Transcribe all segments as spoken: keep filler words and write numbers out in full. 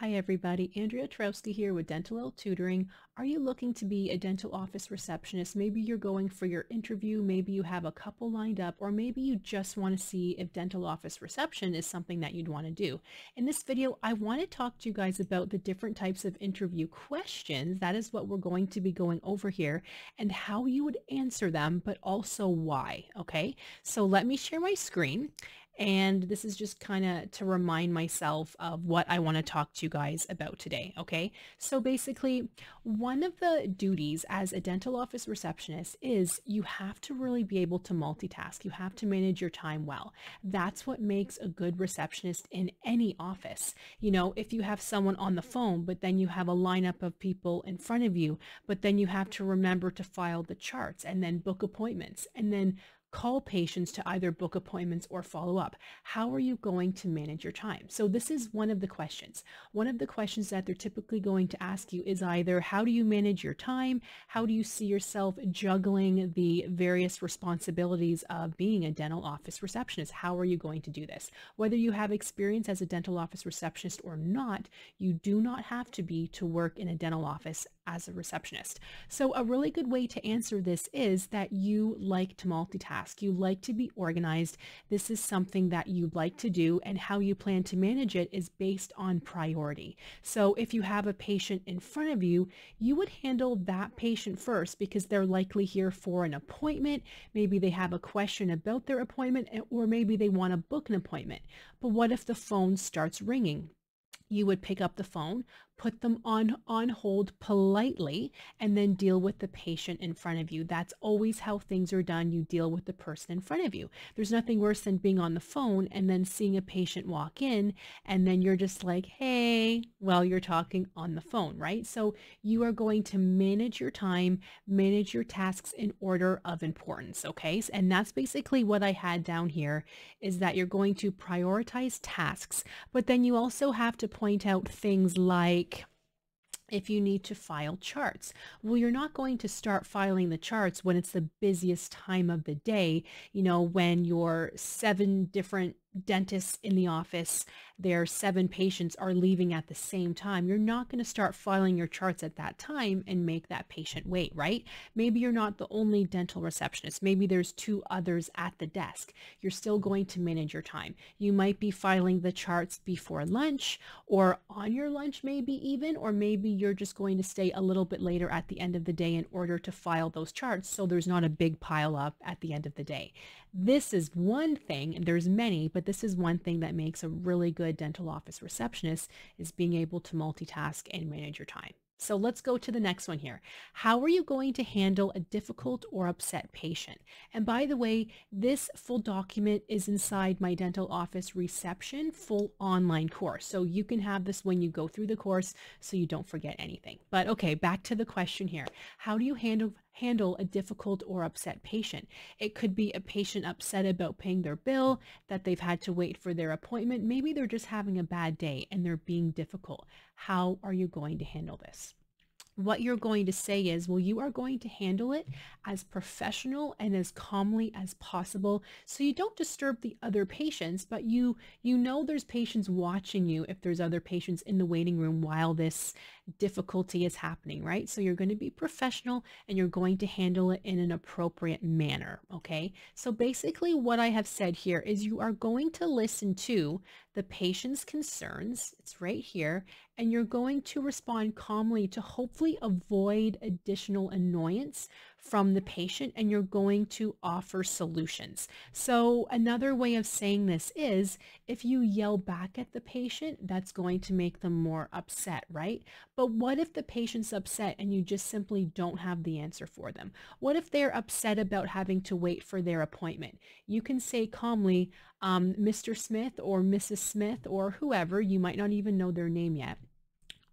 Hi everybody, Andrea Trowski here with Dentalelle Tutoring. Are you looking to be a dental office receptionist? Maybe you're going for your interview, maybe you have a couple lined up, or maybe you just want to see if dental office reception is something that you'd want to do. In this video, I want to talk to you guys about the different types of interview questions. That is what we're going to be going over here, and how you would answer them, but also why, okay? So let me share my screen. And this is just kind of to remind myself of what I want to talk to you guys about today, okay? So basically, one of the duties as a dental office receptionist is you have to really be able to multitask. You have to manage your time well. That's what makes a good receptionist in any office. You know, if you have someone on the phone, but then you have a lineup of people in front of you, but then you have to remember to file the charts and then book appointments and then call patients to either book appointments or follow up. How are you going to manage your time? So this is one of the questions. One of the questions that they're typically going to ask you is either how do you manage your time? How do you see yourself juggling the various responsibilities of being a dental office receptionist? How are you going to do this? Whether you have experience as a dental office receptionist or not, you do not have to be to work in a dental office as a receptionist. So a really good way to answer this is that you like to multitask. You like to be organized. This is something that you like to do, and how you plan to manage it is based on priority. So if you have a patient in front of you, you would handle that patient first because they're likely here for an appointment. Maybe they have a question about their appointment, or maybe they want to book an appointment. But what if the phone starts ringing? You would pick up the phone, put them on, on hold politely, and then deal with the patient in front of you. That's always how things are done. You deal with the person in front of you. There's nothing worse than being on the phone and then seeing a patient walk in, and then you're just like, hey, while you're talking on the phone, right? So you are going to manage your time, manage your tasks in order of importance, okay? And that's basically what I had down here, is that you're going to prioritize tasks, but then you also have to point out things like, if you need to file charts. Well, you're not going to start filing the charts when it's the busiest time of the day, you know, when you're seven different dentists in the office, their seven patients are leaving at the same time. You're not going to start filing your charts at that time and make that patient wait, right? Maybe you're not the only dental receptionist. Maybe there's two others at the desk. You're still going to manage your time. You might be filing the charts before lunch or on your lunch, maybe even, or maybe you're just going to stay a little bit later at the end of the day in order to file those charts so there's not a big pile up at the end of the day. This is one thing, and there's many, but this is one thing that makes a really good dental office receptionist, is being able to multitask and manage your time. So let's go to the next one here. How are you going to handle a difficult or upset patient? And by the way, this full document is inside my dental office reception full online course. So you can have this when you go through the course so you don't forget anything. But okay, back to the question here. How do you handle handle a difficult or upset patient? It could be a patient upset about paying their bill, that they've had to wait for their appointment. Maybe they're just having a bad day and they're being difficult. How are you going to handle this? What you're going to say is, well, you are going to handle it as professional and as calmly as possible so you don't disturb the other patients, but you you know there's patients watching you if there's other patients in the waiting room while this difficulty is happening, right? So you're going to be professional and you're going to handle it in an appropriate manner, okay? So basically what I have said here is you are going to listen to the patient's concerns, it's right here, and you're going to respond calmly to hopefully avoid additional annoyance from the patient, and you're going to offer solutions. So another way of saying this is if you yell back at the patient, that's going to make them more upset, right? But what if the patient's upset and you just simply don't have the answer for them? What if they're upset about having to wait for their appointment? You can say calmly, um, Mister Smith or Missus Smith or whoever, you might not even know their name yet.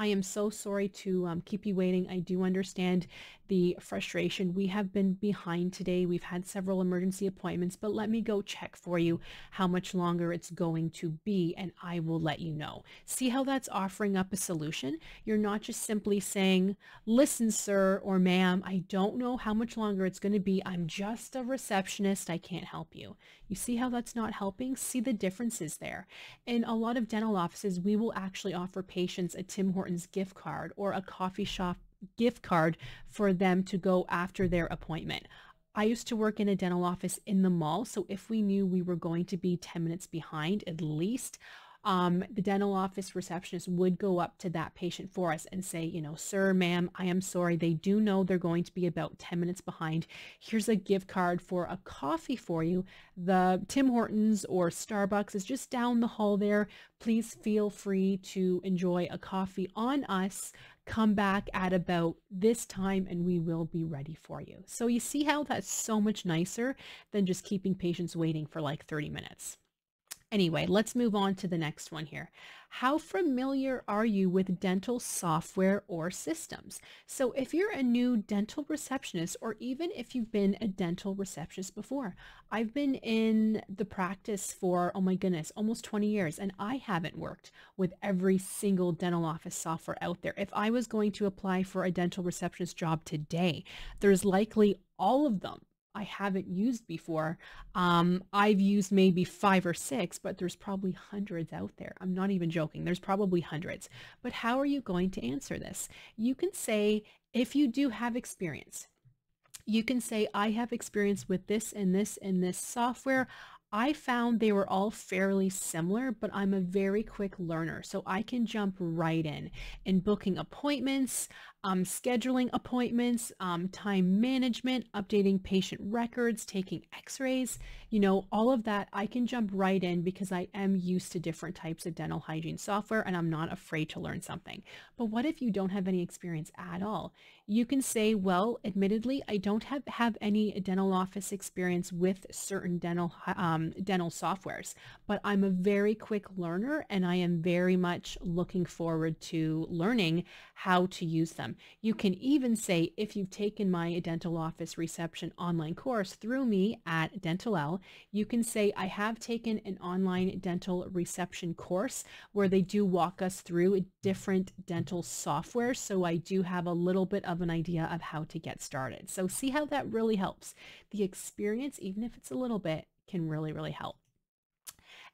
I am so sorry to um, keep you waiting. I do understand the frustration. We have been behind today. We've had several emergency appointments, but let me go check for you how much longer it's going to be, and I will let you know. See how that's offering up a solution? You're not just simply saying, listen, sir or ma'am, I don't know how much longer it's going to be. I'm just a receptionist. I can't help you. You see how that's not helping? See the differences there. In a lot of dental offices, we will actually offer patients a Tim Hortons gift card or a coffee shop gift card for them to go after their appointment. I used to work in a dental office in the mall, so if we knew we were going to be ten minutes behind at least, Um, the dental office receptionist would go up to that patient for us and say, you know, sir, ma'am, I am sorry. They do know they're going to be about ten minutes behind. Here's a gift card for a coffee for you. The Tim Hortons or Starbucks is just down the hall there. Please feel free to enjoy a coffee on us. Come back at about this time and we will be ready for you. So you see how that's so much nicer than just keeping patients waiting for like thirty minutes. Anyway, let's move on to the next one here. How familiar are you with dental software or systems? So if you're a new dental receptionist, or even if you've been a dental receptionist before, I've been in the practice for, oh my goodness, almost twenty years, and I haven't worked with every single dental office software out there. If I was going to apply for a dental receptionist job today, there's likely all of them I haven't used before. Um, I've used maybe five or six, but there's probably hundreds out there. I'm not even joking. There's probably hundreds. But how are you going to answer this? You can say, if you do have experience, you can say, I have experience with this and this and this software. I found they were all fairly similar, but I'm a very quick learner, so I can jump right in in booking appointments, um, scheduling appointments, um, time management, updating patient records, taking x-rays, you know, all of that. I can jump right in because I am used to different types of dental hygiene software and I'm not afraid to learn something. But what if you don't have any experience at all? You can say, well, admittedly, I don't have, have any dental office experience with certain dental um, dental softwares, but I'm a very quick learner and I am very much looking forward to learning how to use them. You can even say, if you've taken my dental office reception online course through me at Dentalelle, you can say, I have taken an online dental reception course where they do walk us through different dental software, so I do have a little bit of an idea of how to get started. So see how that really helps. The experience, even if it's a little bit, can really, really help.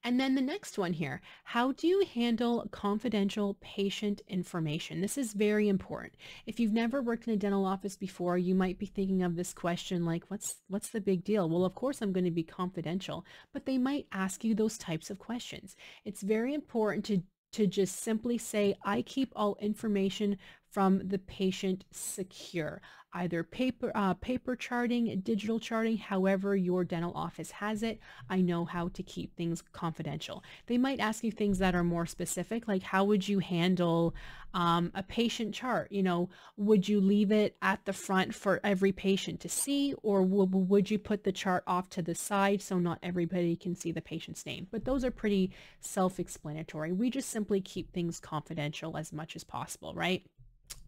And then the next one here, how do you handle confidential patient information? This is very important. If you've never worked in a dental office before, you might be thinking of this question like, what's what's the big deal? Well, of course I'm going to be confidential, but they might ask you those types of questions. It's very important to to just simply say, I keep all information from the patient secure, either paper, uh, paper charting, digital charting, however your dental office has it. I know how to keep things confidential. They might ask you things that are more specific, like how would you handle um, a patient chart? You know, would you leave it at the front for every patient to see, or would you put the chart off to the side so not everybody can see the patient's name? But those are pretty self-explanatory. We just simply keep things confidential as much as possible, right?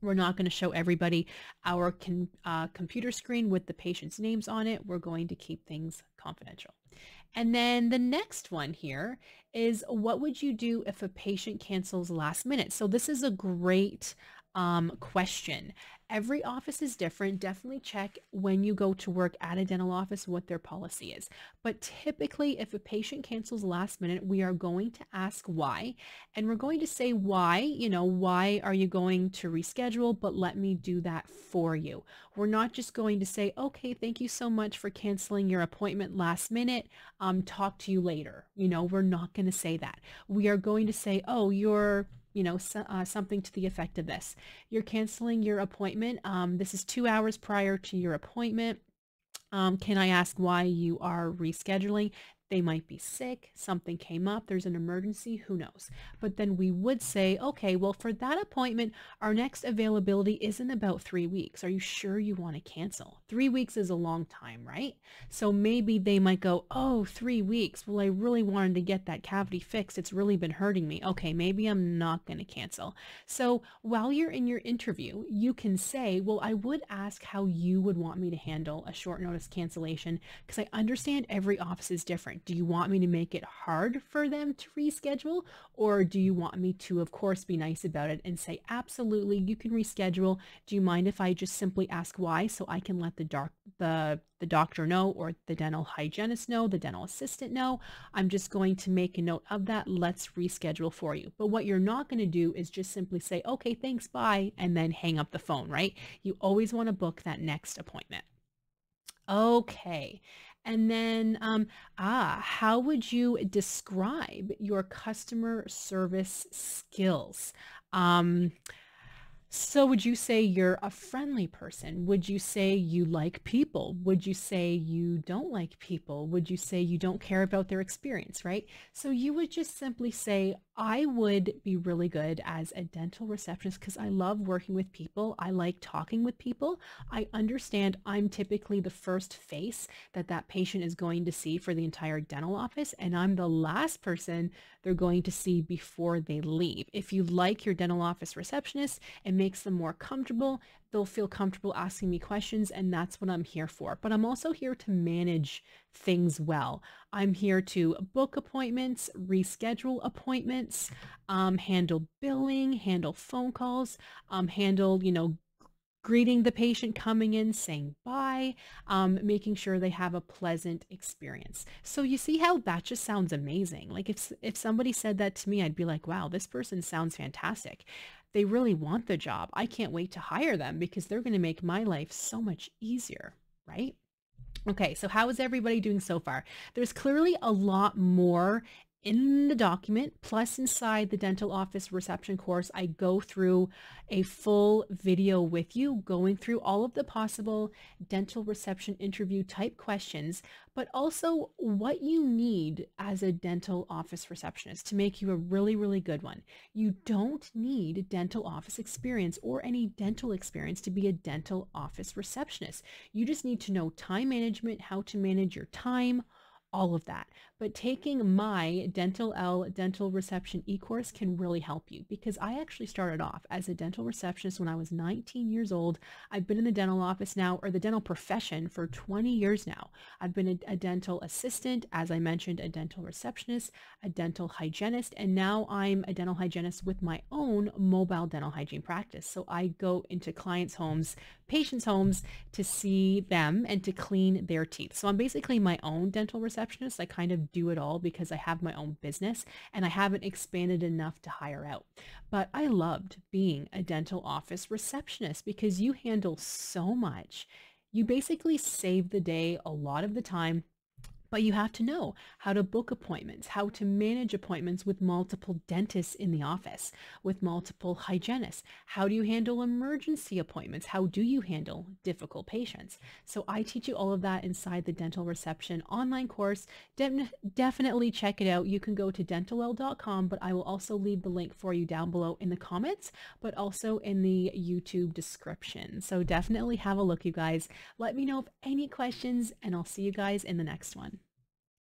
We're not going to show everybody our con, uh, computer screen with the patient's names on it. We're going to keep things confidential. And then the next one here is, what would you do if a patient cancels last minute? So this is a great um, question. Every office is different. Definitely check when you go to work at a dental office what their policy is. But typically, if a patient cancels last minute, we are going to ask why. And we're going to say why, you know, why are you going to reschedule? But let me do that for you. We're not just going to say, okay, thank you so much for canceling your appointment last minute. Um, talk to you later. You know, we're not going to say that. We are going to say, oh, you're you know, so, uh, something to the effect of this. You're canceling your appointment. Um, this is two hours prior to your appointment. Um, can I ask why you are rescheduling? They might be sick, something came up, there's an emergency, who knows. But then we would say, okay, well, for that appointment, our next availability is in about three weeks. Are you sure you want to cancel? Three weeks is a long time, right? So maybe they might go, oh, three weeks. Well, I really wanted to get that cavity fixed. It's really been hurting me. Okay, maybe I'm not going to cancel. So while you're in your interview, you can say, well, I would ask how you would want me to handle a short notice cancellation because I understand every office is different. Do you want me to make it hard for them to reschedule, or do you want me to, of course, be nice about it and say, absolutely, you can reschedule. Do you mind if I just simply ask why so I can let the doc the the doctor know, or the dental hygienist know, the dental assistant know? I'm just going to make a note of that. Let's reschedule for you. But what you're not going to do is just simply say, okay, thanks, bye, and then hang up the phone, right? You always want to book that next appointment. Okay. And then, um, ah, how would you describe your customer service skills? Um, so would you say you're a friendly person? Would you say you like people? Would you say you don't like people? Would you say you don't care about their experience, right? So you would just simply say, I would be really good as a dental receptionist because I love working with people. I like talking with people. I understand I'm typically the first face that that patient is going to see for the entire dental office, and I'm the last person they're going to see before they leave. If you like your dental office receptionist, it makes them more comfortable. They'll feel comfortable asking me questions, and that's what I'm here for. But I'm also here to manage things well. I'm here to book appointments, reschedule appointments, um, handle billing, handle phone calls, um, handle, you know, greeting the patient coming in, saying bye, um, making sure they have a pleasant experience. So you see how that just sounds amazing. Like if, if somebody said that to me, I'd be like, wow, this person sounds fantastic. They really want the job. I can't wait to hire them because they're going to make my life so much easier, right? Okay, so how is everybody doing so far? There's clearly a lot more in the document, plus inside the dental office reception course, I go through a full video with you going through all of the possible dental reception interview type questions, but also what you need as a dental office receptionist to make you a really, really good one. You don't need dental office experience or any dental experience to be a dental office receptionist. You just need to know time management, how to manage your time, all of that. But taking my Dentalelle Dental Reception e-course can really help you because I actually started off as a dental receptionist when I was nineteen years old. I've been in the dental office now, or the dental profession, for twenty years now. I've been a, a dental assistant, as I mentioned, a dental receptionist, a dental hygienist, and now I'm a dental hygienist with my own mobile dental hygiene practice. So I go into clients' homes, patients' homes to see them and to clean their teeth. So I'm basically my own dental receptionist. I kind of do it all because I have my own business and I haven't expanded enough to hire out. But I loved being a dental office receptionist because you handle so much. You basically save the day a lot of the time, but you have to know how to book appointments, how to manage appointments with multiple dentists in the office, with multiple hygienists. How do you handle emergency appointments? How do you handle difficult patients? So I teach you all of that inside the Dental Reception online course. De- definitely check it out. You can go to dentalelle dot com, but I will also leave the link for you down below in the comments, but also in the YouTube description. So definitely have a look, you guys. Let me know if any questions, and I'll see you guys in the next one.